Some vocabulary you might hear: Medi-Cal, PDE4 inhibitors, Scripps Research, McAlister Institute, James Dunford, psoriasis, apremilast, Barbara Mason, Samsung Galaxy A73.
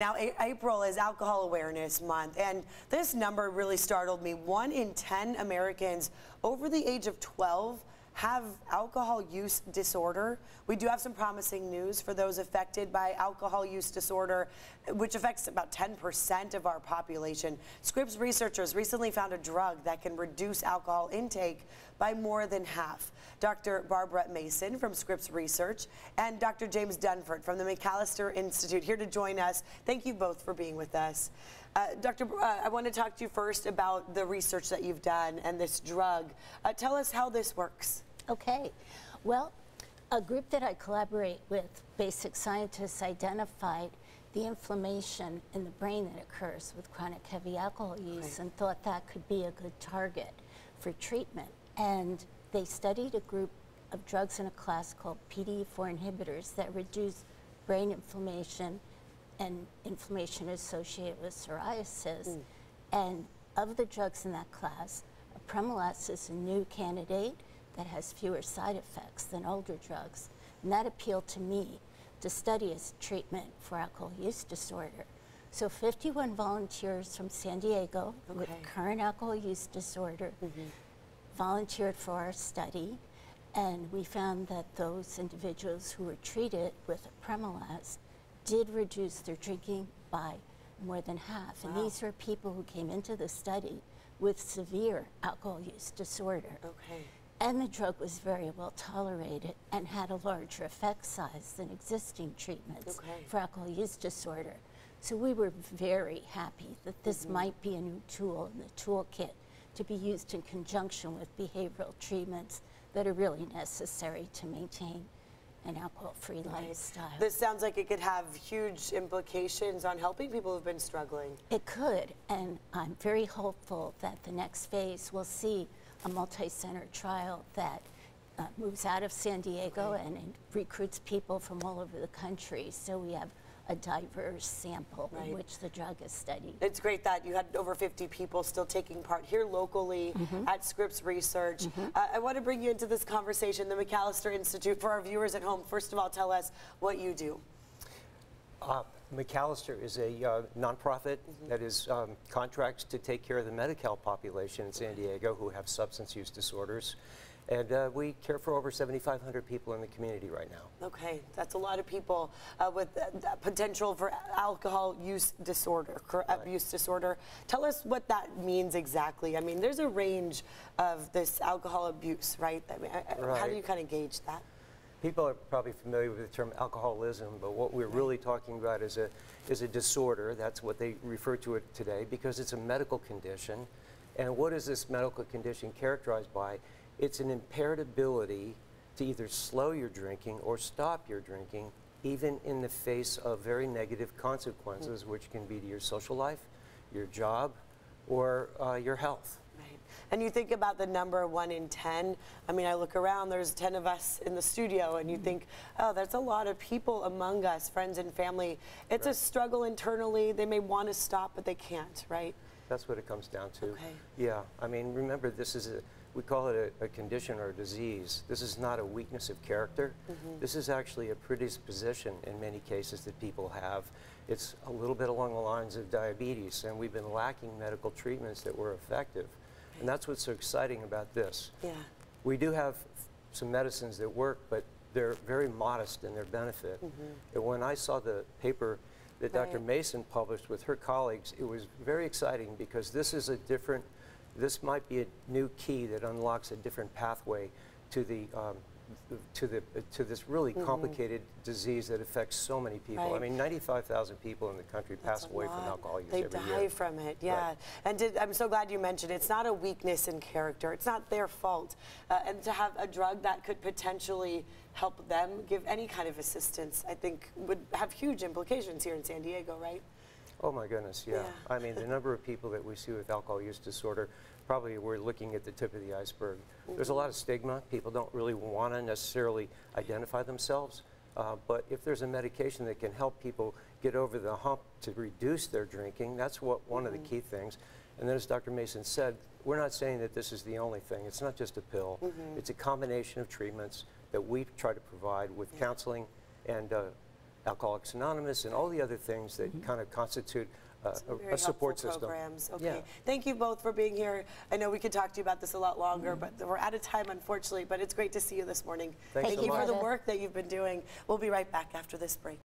Now, April is Alcohol Awareness Month, and this number really startled me. 1 in 10 Americans over the age of 12 have alcohol use disorder. We do have some promising news for those affected by alcohol use disorder, which affects about 10% of our population. Scripps researchers recently found a drug that can reduce alcohol intake by more than half. Dr. Barbara Mason from Scripps Research and Dr. James Dunford from the McAlister Institute here to join us. Thank you both for being with us. Doctor, I want to talk to you first about the research that you've done and this drug. Tell us how this works. Okay, well, a group that I collaborate with, basic scientists, identified the inflammation in the brain that occurs with chronic heavy alcohol use and thought that could be a good target for treatment. And they studied a group of drugs in a class called PDE4 inhibitors that reduce brain inflammation and inflammation associated with psoriasis. And of the drugs in that class, apremilast is a new candidate that has fewer side effects than older drugs. And that appealed to me to study as treatment for alcohol use disorder. So 51 volunteers from San Diego with current alcohol use disorder volunteered for our study. And we found that those individuals who were treated with apremilast did reduce their drinking by more than half. Wow. And these were people who came into the study with severe alcohol use disorder. And the drug was very well tolerated and had a larger effect size than existing treatments for alcohol use disorder. So we were very happy that this might be a new tool in the toolkit to be used in conjunction with behavioral treatments that are really necessary to maintain an alcohol-free lifestyle. This sounds like it could have huge implications on helping people who've been struggling. It could, and I'm very hopeful that the next phase will see a multi-center trial that moves out of San Diego and recruits people from all over the country, so we have a diverse sample in which the drug is studied. It's great that you had over 50 people still taking part here locally at Scripps Research. I want to bring you into this conversation, the McAlister Institute. For our viewers at home, first of all, tell us what you do. McAlister is a nonprofit that is contracts to take care of the Medi-Cal population in San Diego who have substance use disorders. And we care for over 7,500 people in the community right now. Okay, that's a lot of people with potential for alcohol use disorder, abuse disorder. Tell us what that means exactly. I mean, there's a range of this alcohol abuse, right? I mean, how do you kind of gauge that? People are probably familiar with the term alcoholism, but what we're really talking about is a disorder. That's what they refer to it today, because it's a medical condition. And what is this medical condition characterized by? It's an impaired ability to either slow your drinking or stop your drinking, even in the face of very negative consequences, which can be to your social life, your job, or your health. And you think about the number 1 in 10. I mean, I look around, there's 10 of us in the studio, and you think, oh, that's a lot of people among us, friends and family. It's a struggle internally. They may want to stop, but they can't, right? That's what it comes down to. Yeah, I mean, remember, this is a, we call it a condition or a disease. This is not a weakness of character. This is actually a predisposition in many cases that people have. It's a little bit along the lines of diabetes, and we've been lacking medical treatments that were effective. And that's what's so exciting about this. We do have some medicines that work, but they're very modest in their benefit. And when I saw the paper that Dr. Mason published with her colleagues, it was very exciting, because this is a different, this might be a new key that unlocks a different pathway to the to this really complicated disease that affects so many people. I mean, 95,000 people in the country pass away from alcohol use every year. They die from it, And I'm so glad you mentioned it. It's not a weakness in character. It's not their fault. And to have a drug that could potentially help them, give any kind of assistance, I think would have huge implications here in San Diego, right? Oh my goodness, yeah. I mean, the number of people that we see with alcohol use disorder, probably we're looking at the tip of the iceberg. There's a lot of stigma. People don't really want to necessarily identify themselves. But if there's a medication that can help people get over the hump to reduce their drinking, that's what one of the key things. And then, as Dr. Mason said, we're not saying that this is the only thing. It's not just a pill. It's a combination of treatments that we try to provide with counseling and Alcoholics Anonymous, and all the other things that kind of constitute a support system. Programs. Okay. Yeah. Thank you both for being here. I know we could talk to you about this a lot longer, but we're out of time, unfortunately, but it's great to see you this morning. Thank you for the work that you've been doing. We'll be right back after this break.